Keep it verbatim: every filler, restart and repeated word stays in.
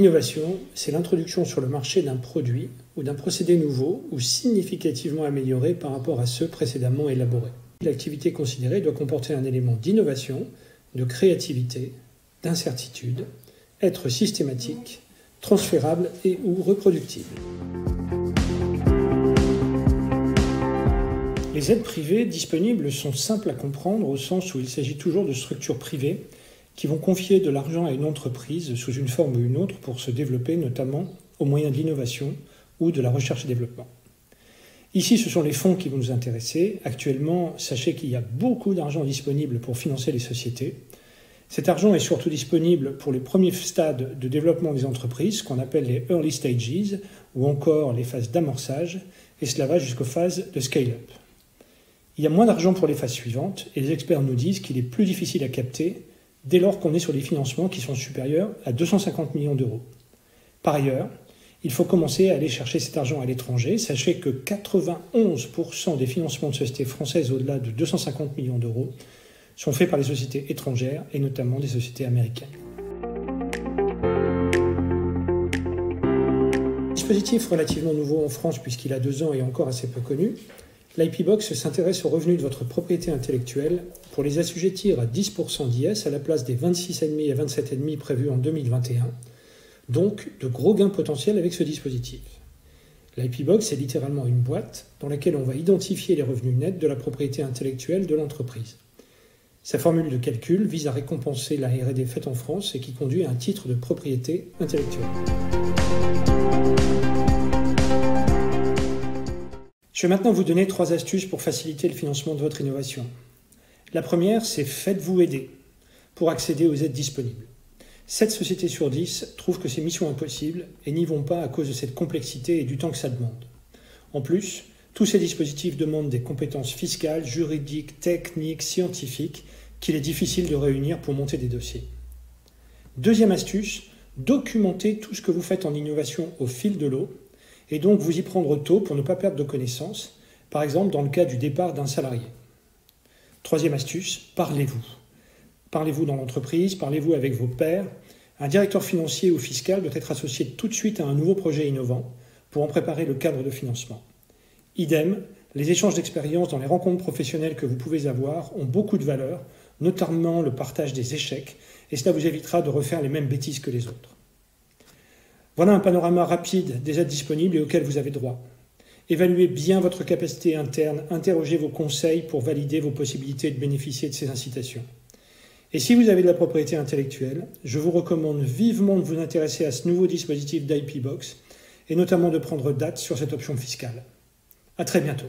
L'innovation, c'est l'introduction sur le marché d'un produit ou d'un procédé nouveau ou significativement amélioré par rapport à ceux précédemment élaborés. L'activité considérée doit comporter un élément d'innovation, de créativité, d'incertitude, être systématique, transférable et ou reproductible. Les aides privées disponibles sont simples à comprendre au sens où il s'agit toujours de structures privées qui vont confier de l'argent à une entreprise sous une forme ou une autre pour se développer, notamment au moyen de l'innovation ou de la recherche et développement. Ici, ce sont les fonds qui vont nous intéresser. Actuellement, sachez qu'il y a beaucoup d'argent disponible pour financer les sociétés. Cet argent est surtout disponible pour les premiers stades de développement des entreprises, qu'on appelle les early stages, ou encore les phases d'amorçage, et cela va jusqu'aux phases de scale-up. Il y a moins d'argent pour les phases suivantes, et les experts nous disent qu'il est plus difficile à capter dès lors qu'on est sur des financements qui sont supérieurs à deux cent cinquante millions d'euros. Par ailleurs, il faut commencer à aller chercher cet argent à l'étranger. Sachez que quatre-vingt-onze pour cent des financements de sociétés françaises au-delà de deux cent cinquante millions d'euros sont faits par les sociétés étrangères et notamment des sociétés américaines. Dispositif relativement nouveau en France puisqu'il a deux ans et encore assez peu connu, l'I P Box s'intéresse aux revenus de votre propriété intellectuelle pour les assujettir à dix pour cent d'I S à la place des vingt-six virgule cinq et vingt-sept virgule cinq prévus en deux mille vingt et un. Donc, de gros gains potentiels avec ce dispositif. l'I P Box est littéralement une boîte dans laquelle on va identifier les revenus nets de la propriété intellectuelle de l'entreprise. Sa formule de calcul vise à récompenser la R et D faite en France et qui conduit à un titre de propriété intellectuelle. Je vais maintenant vous donner trois astuces pour faciliter le financement de votre innovation. La première, c'est faites-vous aider pour accéder aux aides disponibles. sept sociétés sur dix trouvent que c'est mission impossible et n'y vont pas à cause de cette complexité et du temps que ça demande. En plus, tous ces dispositifs demandent des compétences fiscales, juridiques, techniques, scientifiques qu'il est difficile de réunir pour monter des dossiers. Deuxième astuce, documentez tout ce que vous faites en innovation au fil de l'eau et donc vous y prendre tôt pour ne pas perdre de connaissances, par exemple dans le cas du départ d'un salarié. Troisième astuce, parlez-vous. Parlez-vous dans l'entreprise, parlez-vous avec vos pairs. Un directeur financier ou fiscal doit être associé tout de suite à un nouveau projet innovant pour en préparer le cadre de financement. Idem, les échanges d'expérience dans les rencontres professionnelles que vous pouvez avoir ont beaucoup de valeur, notamment le partage des échecs, et cela vous évitera de refaire les mêmes bêtises que les autres. Voilà un panorama rapide des aides disponibles et auxquelles vous avez droit. Évaluez bien votre capacité interne, interrogez vos conseils pour valider vos possibilités de bénéficier de ces incitations. Et si vous avez de la propriété intellectuelle, je vous recommande vivement de vous intéresser à ce nouveau dispositif d'I P Box et notamment de prendre date sur cette option fiscale. À très bientôt.